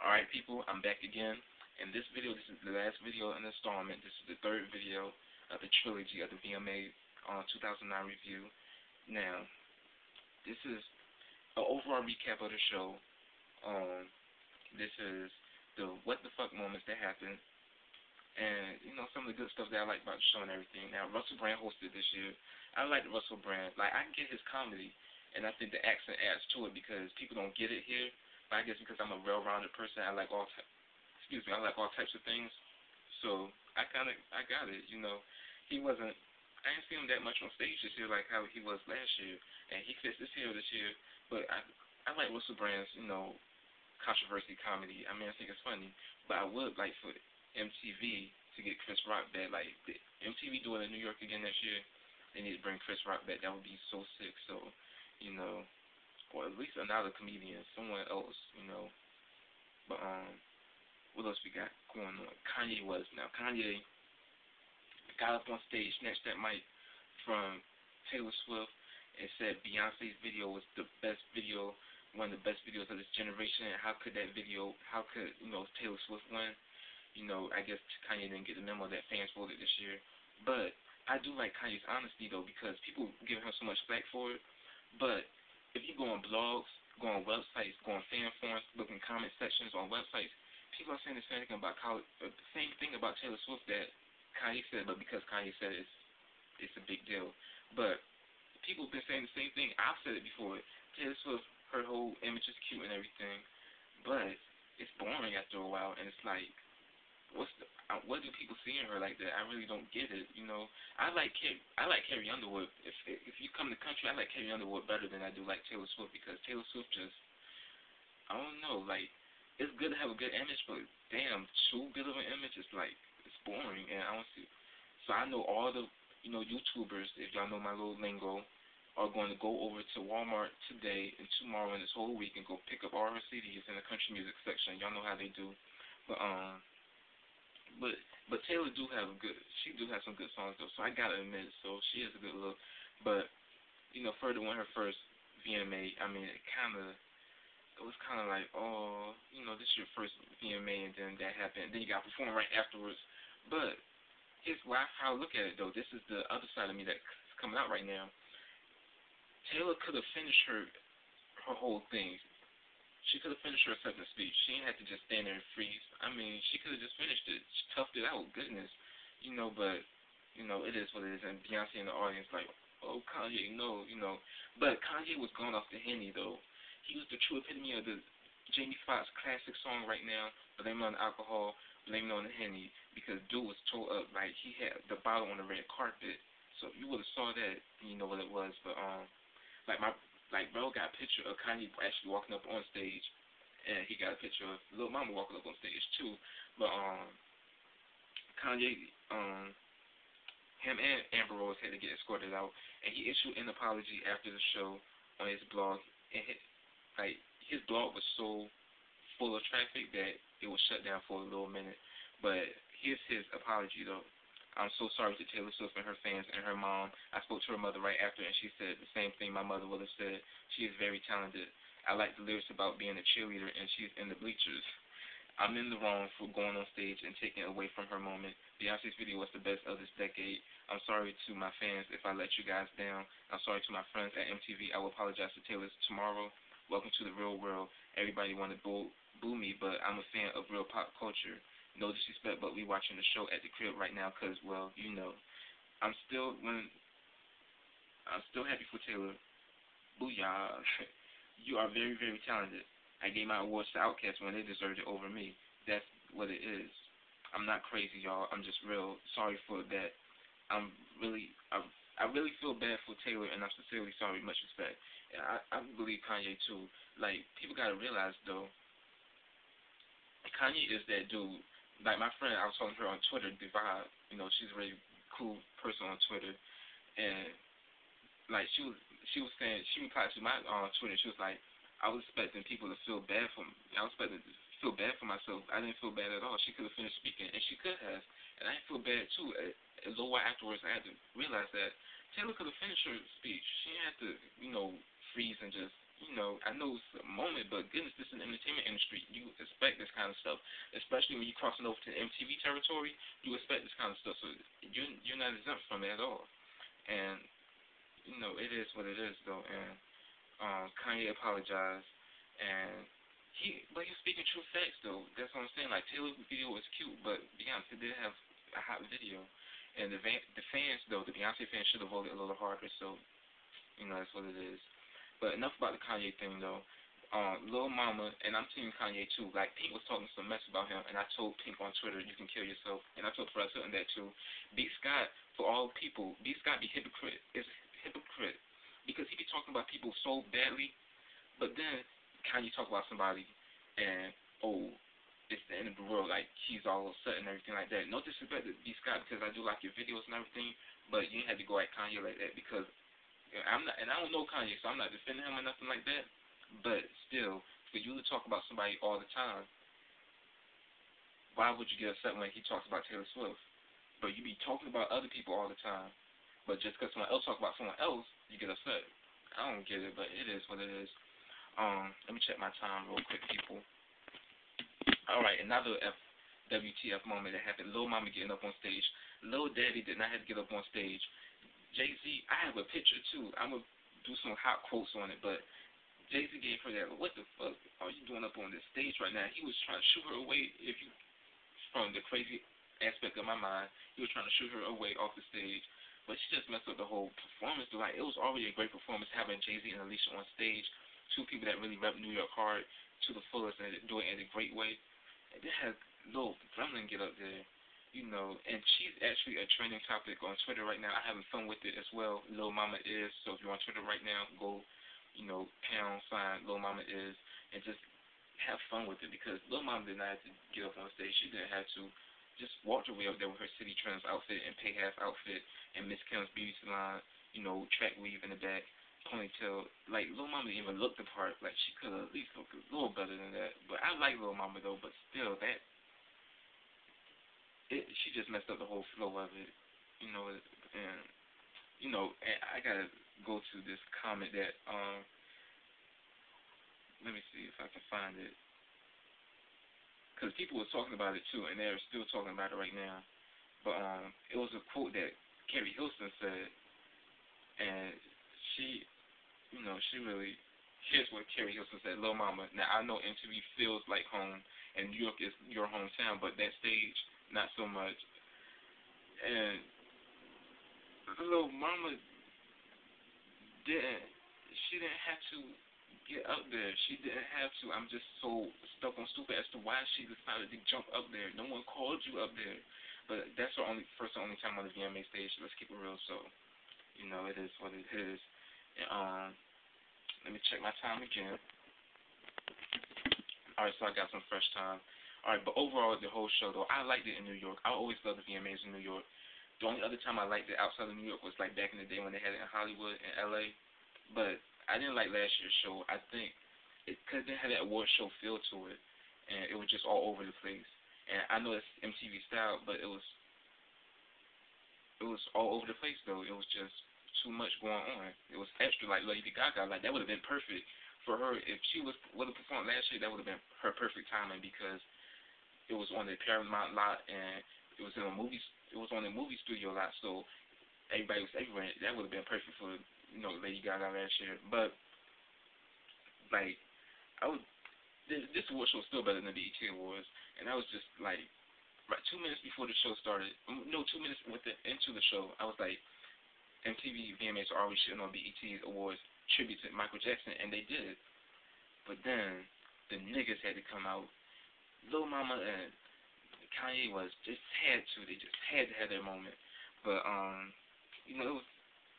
All right, people, I'm back again. And this video, this is the last video in the installment. This is the third video of the trilogy of the VMA 2009 review. Now, this is an overall recap of the show. This is the what the fuck moments that happened, and you know, some of the good stuff that I like about the show and everything. Now, Russell Brand hosted this year. I like Russell Brand. Like, I get his comedy, and I think the accent adds to it because people don't get it here. But I guess because I'm a well-rounded person, I like I like all types of things. So I got it. You know, I didn't see him that much on stage this year, like how he was last year, and he fits this year. But I like Russell Brand's, you know, controversy comedy. I mean, I think it's funny, but I would like for MTV to get Chris Rock back. Like, MTV doing it in New York again next year, they need to bring Chris Rock back. That would be so sick. So, you know, or at least another comedian, someone else, you know. But what else we got going on? Kanye West. Now, Kanye got up on stage, snatched that mic from Taylor Swift, and said Beyonce's video was the best video, one of the best videos of this generation. And how could, you know, Taylor Swift win? You know, I guess Kanye didn't get the memo that fans voted this year. But I do like Kanye's honesty, though, because people give him so much flack for it. But if you go on blogs, go on websites, go on fan forums, look in comment sections on websites, people are saying the same thing about Taylor Swift that Kanye said, but because Kanye said it, it's a big deal. But people have been saying the same thing. I've said it before. Taylor Swift, her whole image is cute and everything, but it's boring after a while, and it's like, what do people see in her like that? I really don't get it, you know. I like Carrie Underwood. If you come to the country, I like Carrie Underwood better than I do like Taylor Swift, because Taylor Swift just, I don't know, like, it's good to have a good image, but damn, too good of an image is like, it's boring, and I don't see. So I know all the, you know, YouTubers, if y'all know my little lingo, are going to go over to Walmart today and tomorrow and this whole week and go pick up all her CDs in the country music section. Y'all know how they do. But Taylor do have she do have some good songs though, so I gotta admit it. So she is a good look. But you know, Ferda won her first VMA. I mean, it was kind of like, oh, you know, this is your first VMA, and then that happened, and then you got to perform right afterwards. But here's how I look at it though. This is the other side of me that's coming out right now. Taylor could have finished her whole thing. She could have finished her acceptance speech. She didn't have to just stand there and freeze. I mean, she could have just finished it. She toughed it out. Goodness, you know. But you know, it is what it is. And Beyonce in the audience, like, oh Kanye, no, you know. But Kanye was going off the Henny though. He was the true epitome of the Jamie Foxx classic song right now. Blame it on the alcohol. Blame it on the Henny, because dude was tore up. Like, he had the bottle on the red carpet. So you would have saw that. You know what it was. But bro got a picture of Kanye actually walking up on stage, and he got a picture of Lil Mama walking up on stage too. But Kanye, him and Amber Rose had to get escorted out, and he issued an apology after the show on his blog. And his blog was so full of traffic that it was shut down for a little minute. But here's his apology though. I'm so sorry to Taylor Swift and her fans and her mom. I spoke to her mother right after, and she said the same thing my mother would have said. She is very talented. I like the lyrics about being a cheerleader, and she's in the bleachers. I'm in the wrong for going on stage and taking away from her moment. Beyonce's video was the best of this decade. I'm sorry to my fans if I let you guys down. I'm sorry to my friends at MTV. I will apologize to Taylor tomorrow. Welcome to the real world. Everybody want to boo me, but I'm a fan of real pop culture. No disrespect, but we watching the show at the crib right now because, well, you know, I'm still happy for Taylor. Booyah. You are very, very talented. I gave my awards to OutKast when they deserved it over me. That's what it is. I'm not crazy, y'all. I'm just real. Sorry for that. I really feel bad for Taylor, and I'm sincerely sorry. Much respect. And I believe Kanye, too. Like, people got to realize, though, Kanye is that dude. Like, my friend, I was talking to her on Twitter, Divide, you know, she's a really cool person on Twitter, and, like, she was saying, she replied to my Twitter, she was like, I was expecting people to feel bad for me, I was expecting to feel bad for myself, I didn't feel bad at all, she could have finished speaking, and she could have, and I didn't feel bad, too, a little while afterwards, I had to realize that Taylor could have finished her speech, she didn't have to, you know, freeze and just you know, I know it's a moment, but goodness, this is the entertainment industry. You expect this kind of stuff, especially when you're crossing over to the MTV territory. You expect this kind of stuff, so you're not exempt from it at all. And, you know, it is what it is, though. And Kanye apologized, and but he's speaking true facts, though. That's what I'm saying. Like, Taylor's video was cute, but Beyonce did have a hot video. And the fans, though, the Beyonce fans should have voted a little harder, so, you know, that's what it is. But enough about the Kanye thing, though. Lil Mama, and I'm team Kanye, too. Like, Pink was talking some mess about him, and I told Pink on Twitter, you can kill yourself. And I told Russell Brand that, too. B. Scott, for all people, B. Scott be hypocrite. Because he be talking about people so badly, but then Kanye talk about somebody, and, oh, it's the end of the world, like, he's all upset and everything like that. No disrespect to B. Scott, because I do like your videos and everything, but you ain't had to go at Kanye like that, because I'm not, and I don't know Kanye, so I'm not defending him or nothing like that, but still, for you to talk about somebody all the time, why would you get upset when he talks about Taylor Swift? But you be talking about other people all the time, but just because someone else talk about someone else, you get upset. I don't get it, but it is what it is. Let me check my time real quick, people. Alright, another WTF moment that happened. Lil Mama getting up on stage. Lil Daddy did not have to get up on stage. Jay-Z, I have a picture too. I'm going to do some hot quotes on it, but Jay-Z gave her that, what the fuck are you doing up on this stage right now? He was trying to shoo her away, from the crazy aspect of my mind. He was trying to shoo her away off the stage, but she just messed up the whole performance. Like, it was already a great performance having Jay-Z and Alicia on stage, two people that really rep New York hard to the fullest and doing it in a great way. They had Lil Gremlin get up there, you know, and she's actually a trending topic on Twitter right now. I'm having fun with it as well. Lil Mama is, so if you're on Twitter right now, go, you know, # Lil Mama is, and just have fun with it, because Lil Mama did not have to get up on stage. She didn't have to. Just walked her way up there with her City Trends outfit and Pay Half outfit and Miss Kim's beauty salon, you know, track weave in the back, ponytail. Like, Lil Mama didn't even look the part. Like, she could at least look a little better than that. But I like Lil Mama, though. But still, she just messed up the whole flow of it, you know. And, you know, and I gotta go to this comment that let me see if I can find it, because people were talking about it too, and they're still talking about it right now. But it was a quote that Keri Hilson said, and she, you know, she really, here's what Keri Hilson said. Lil Mama, now I know MTV feels like home, and New York is your hometown, but that stage, not so much. And Lil Mama she didn't have to get up there. She didn't have to. I'm just so stuck on stupid as to why she decided to jump up there. No one called you up there. But that's her only time on the VMA stage. Let's keep it real. So, you know, it is what it is. And, let me check my time again. All right, so I got some fresh time. All right, but overall, the whole show, though, I liked it in New York. I always loved the VMAs in New York. The only other time I liked it outside of New York was, like, back in the day when they had it in Hollywood and L.A., but I didn't like last year's show. I think it could have had that award show feel to it, and it was just all over the place. And I know it's MTV style, but it was all over the place, though. It was just too much going on. It was extra, like Lady Gaga. Like, that would have been perfect for her. If she would have performed last year, that would have been her perfect timing, because it was on the Paramount lot, and it was in a movie. It was on the movie studio lot, so everybody was everywhere. That would have been perfect for, you know, Lady Gaga last year. But, like, this award show was still better than the BET Awards, and I was just, like, right 2 minutes before the show started, no, 2 minutes into the show, I was like, MTV VMAs are always shitting on BET Awards tribute to Michael Jackson, and they did. But then, the niggas had to come out. Lil Mama and Kanye was just had to. They just had to have their moment. But, you know, it was,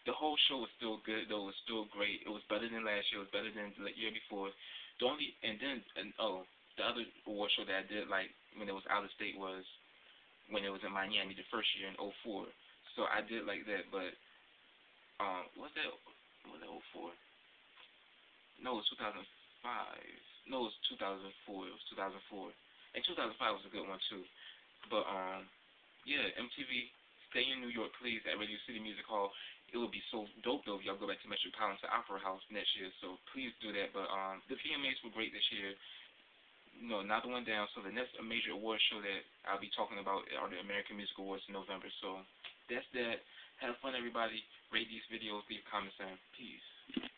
the whole show was still good, though. It was still great. It was better than last year. It was better than the year before. The other award show that I did, like, when it was out of state was when it was in Miami the first year in 2004. So I did like that, but, was that 2004? No, it was 2005. No, it was 2004. It was 2004. And 2005 was a good one, too. But, yeah, MTV, stay in New York, please, at Radio City Music Hall. it would be so dope, though, if y'all go back to Metropolitan Opera House next year, so please do that. But the VMAs were great this year. No, not the one down. So the next major award show that I'll be talking about are the American Music Awards in November. So that's that. Have fun, everybody. Rate these videos. Leave comments and peace.